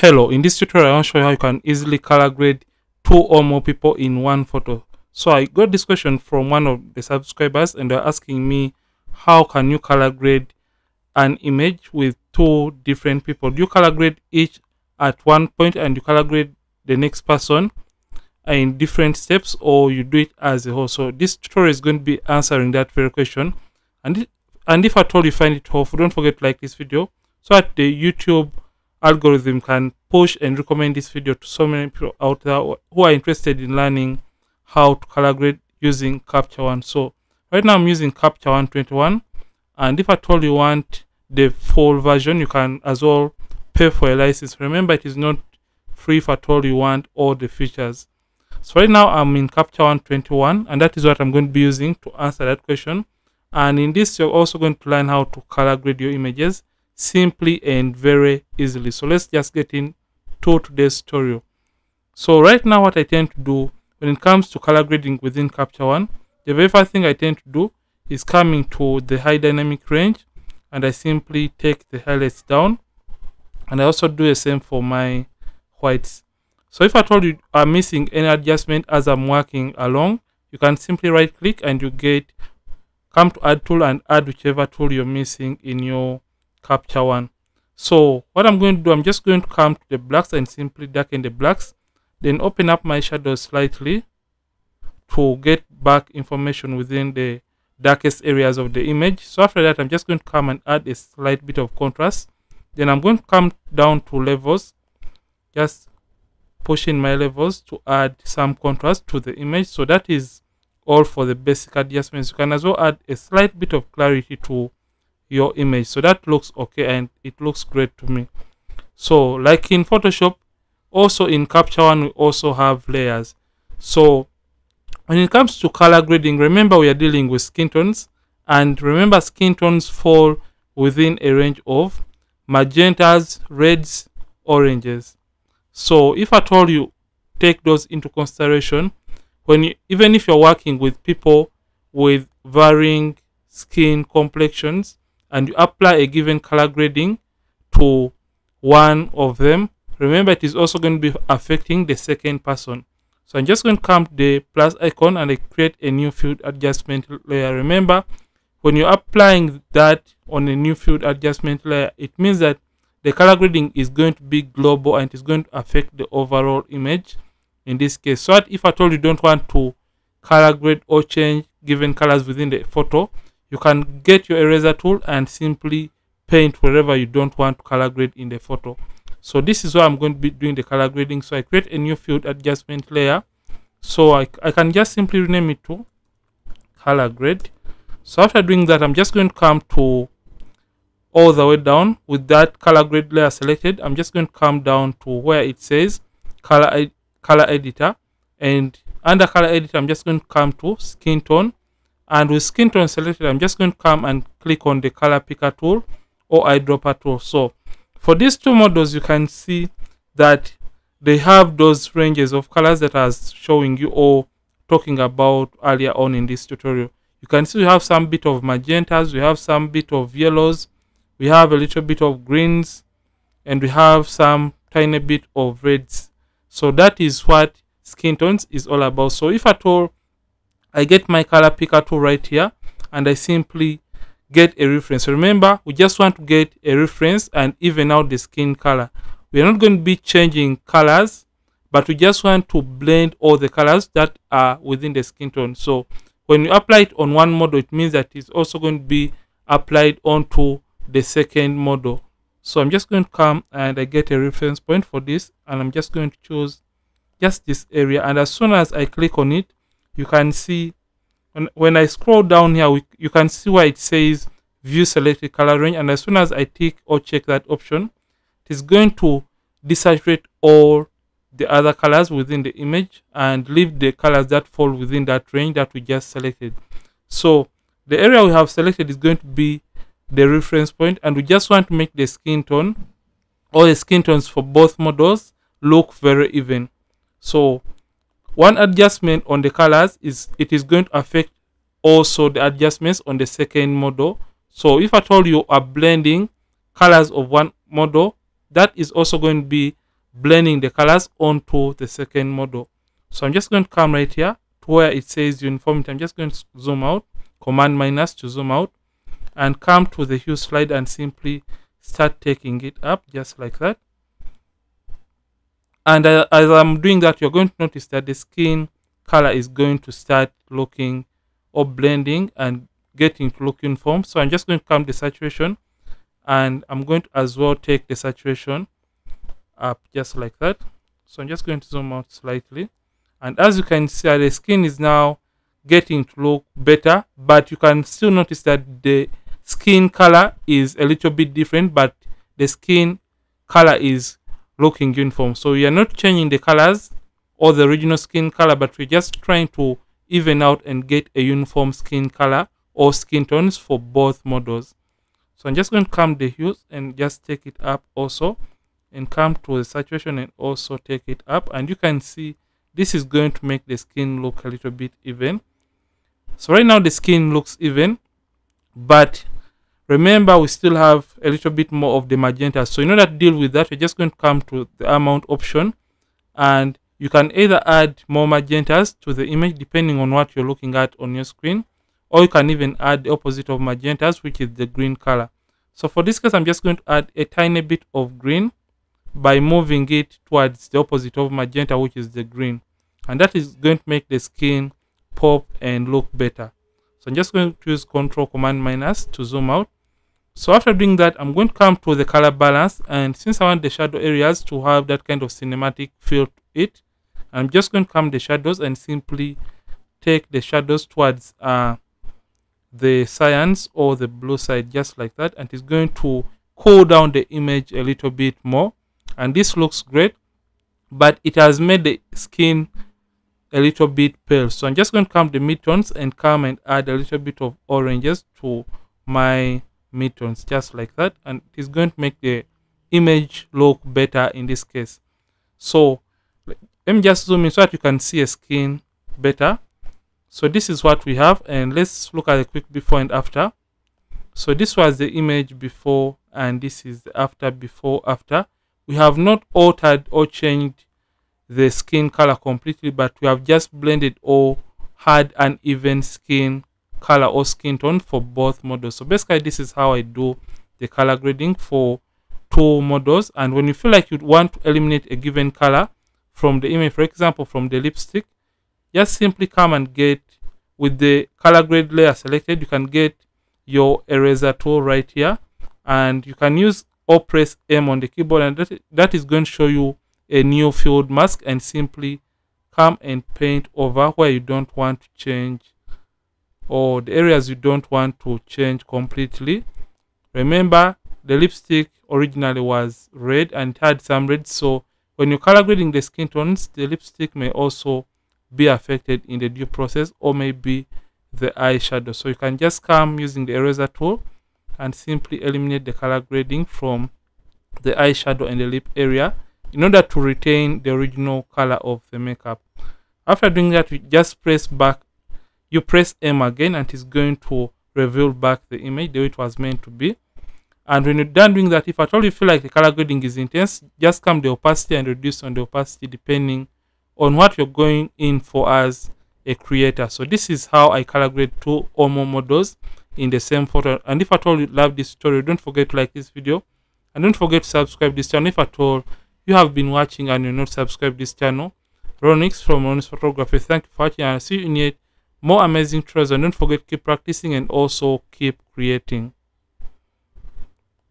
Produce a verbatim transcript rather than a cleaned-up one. Hello, in this tutorial I want to show you how you can easily color grade two or more people in one photo. So I got this question from one of the subscribers and they're asking me, how can you color grade an image with two different people? You color grade each at one point and you color grade the next person in different steps, or you do it as a whole? So this tutorial is going to be answering that very question. And, and if at all you find it helpful, don't forget to like this video so that the YouTube algorithm can push and recommend this video to so many people out there who are interested in learning how to color grade using Capture One. So right now I'm using Capture One twenty-one, and if at all you want the full version, you can as well pay for a license. Remember, it is not free if at all you want all the features. So right now I'm in Capture One twenty-one, and that is what I'm going to be using to answer that question. And in this you're also going to learn how to color grade your images simply and very easily. So let's just get into today's tutorial. So right now what I tend to do when it comes to color grading within Capture One, the very first thing I tend to do is coming to the high dynamic range, and I simply take the highlights down, and I also do the same for my whites. So if I told you I'm missing any adjustment as I'm working along, you can simply right click and you get come to add tool and add whichever tool you're missing in your Capture One. So what I'm going to do, I'm just going to come to the blacks and simply darken the blacks, then open up my shadows slightly to get back information within the darkest areas of the image. So after that, I'm just going to come and add a slight bit of contrast. Then I'm going to come down to levels, just pushing my levels to add some contrast to the image. So that is all for the basic adjustments. You can as well add a slight bit of clarity to your image, so that looks okay and it looks great to me. So like in Photoshop, also in Capture One we also have layers. So when it comes to color grading, remember we are dealing with skin tones, and remember skin tones fall within a range of magentas, reds, oranges. So if at all you take those into consideration, when you, even if you're working with people with varying skin complexions and you apply a given color grading to one of them, remember it is also going to be affecting the second person. So I'm just going to come to the plus icon and I create a new field adjustment layer. Remember, when you're applying that on a new field adjustment layer, it means that the color grading is going to be global and it's going to affect the overall image in this case. So that if at all you don't want to color grade or change given colors within the photo, you can get your eraser tool and simply paint wherever you don't want to color grade in the photo. So this is where I'm going to be doing the color grading. So I create a new field adjustment layer. So I, I can just simply rename it to color grade. So after doing that, I'm just going to come to all the way down with that color grade layer selected. I'm just going to come down to where it says color, color editor, and under color editor, I'm just going to come to skin tone. And with skin tone selected, I'm just going to come and click on the color picker tool or eyedropper tool. So for these two models, you can see that they have those ranges of colors that I was showing you or talking about earlier on in this tutorial. You can see we have some bit of magentas, we have some bit of yellows, we have a little bit of greens, and we have some tiny bit of reds. So that is what skin tones is all about. So if at all I get my color picker tool right here and I simply get a reference. Remember, we just want to get a reference and even out the skin color. We are not going to be changing colors, but we just want to blend all the colors that are within the skin tone. So when you apply it on one model, it means that it's also going to be applied onto the second model. So I'm just going to come and I get a reference point for this, and I'm just going to choose just this area, and as soon as I click on it, you can see when, when I scroll down here, we, you can see where it says view selected color range, and as soon as I tick or check that option, it is going to desaturate all the other colors within the image and leave the colors that fall within that range that we just selected. So the area we have selected is going to be the reference point, and we just want to make the skin tone or the skin tones for both models look very even. So one adjustment on the colors is it is going to affect also the adjustments on the second model. So if at all you are blending colors of one model, that is also going to be blending the colors onto the second model. So I'm just going to come right here to where it says uniformity. I'm just going to zoom out, command minus to zoom out, and come to the hue slide and simply start taking it up just like that. And uh, as I'm doing that, you're going to notice that the skin color is going to start looking or blending and getting to look uniform. So I'm just going to come to saturation, and I'm going to as well take the saturation up just like that. So I'm just going to zoom out slightly, and as you can see, the skin is now getting to look better, but you can still notice that the skin color is a little bit different, but the skin color is looking uniform. So you are not changing the colors or the original skin color, but we're just trying to even out and get a uniform skin color or skin tones for both models. So I'm just going to come to the hues and just take it up also, and come to the saturation and also take it up. And you can see this is going to make the skin look a little bit even. So right now the skin looks even, but remember we still have a little bit more of the magenta. So in order to deal with that, we're just going to come to the amount option, and you can either add more magentas to the image depending on what you're looking at on your screen, or you can even add the opposite of magentas, which is the green color. So for this case, I'm just going to add a tiny bit of green by moving it towards the opposite of magenta, which is the green, and that is going to make the skin pop and look better. So I'm just going to use Control Command minus to zoom out. So after doing that, I'm going to come to the color balance, and since I want the shadow areas to have that kind of cinematic feel to it, I'm just going to come to the shadows and simply take the shadows towards uh, the cyans or the blue side just like that, and it's going to cool down the image a little bit more. And this looks great, but it has made the skin a little bit pale. So I'm just going to come to midtones and come and add a little bit of oranges to my midtones just like that, and it's going to make the image look better in this case. So let me just zoom in so that you can see a skin better. So this is what we have, and let's look at a quick before and after. So this was the image before, and this is the after. Before after, we have not altered or changed the skin color completely, but we have just blended or had an even skin color or skin tone for both models. So basically this is how I do the color grading for two models. And when you feel like you want to eliminate a given color from the image, for example from the lipstick, just simply come and get with the color grade layer selected, you can get your eraser tool right here, and you can use or press M on the keyboard, and that, that is going to show you a new field mask, and simply come and paint over where you don't want to change, or the areas you don't want to change completely. Remember the lipstick originally was red and it had some red, so when you're color grading the skin tones, the lipstick may also be affected in the due process, or maybe the eyeshadow. So you can just come using the eraser tool and simply eliminate the color grading from the eyeshadow and the lip area in order to retain the original color of the makeup. After doing that, you just press back, you press M again, and it's going to reveal back the image the way it was meant to be. And when you're done doing that, if at all you feel like the color grading is intense, just come the opacity and reduce on the opacity depending on what you're going in for as a creator. So this is how I color grade two or more models in the same photo. And if at all you love this tutorial, don't forget to like this video, and don't forget to subscribe this channel if at all you have been watching and you're not subscribed this channel. Ronnix from Ronnix Photography. Thank you for watching, and I'll see you in yet more amazing tutorials. And don't forget, keep practicing and also keep creating.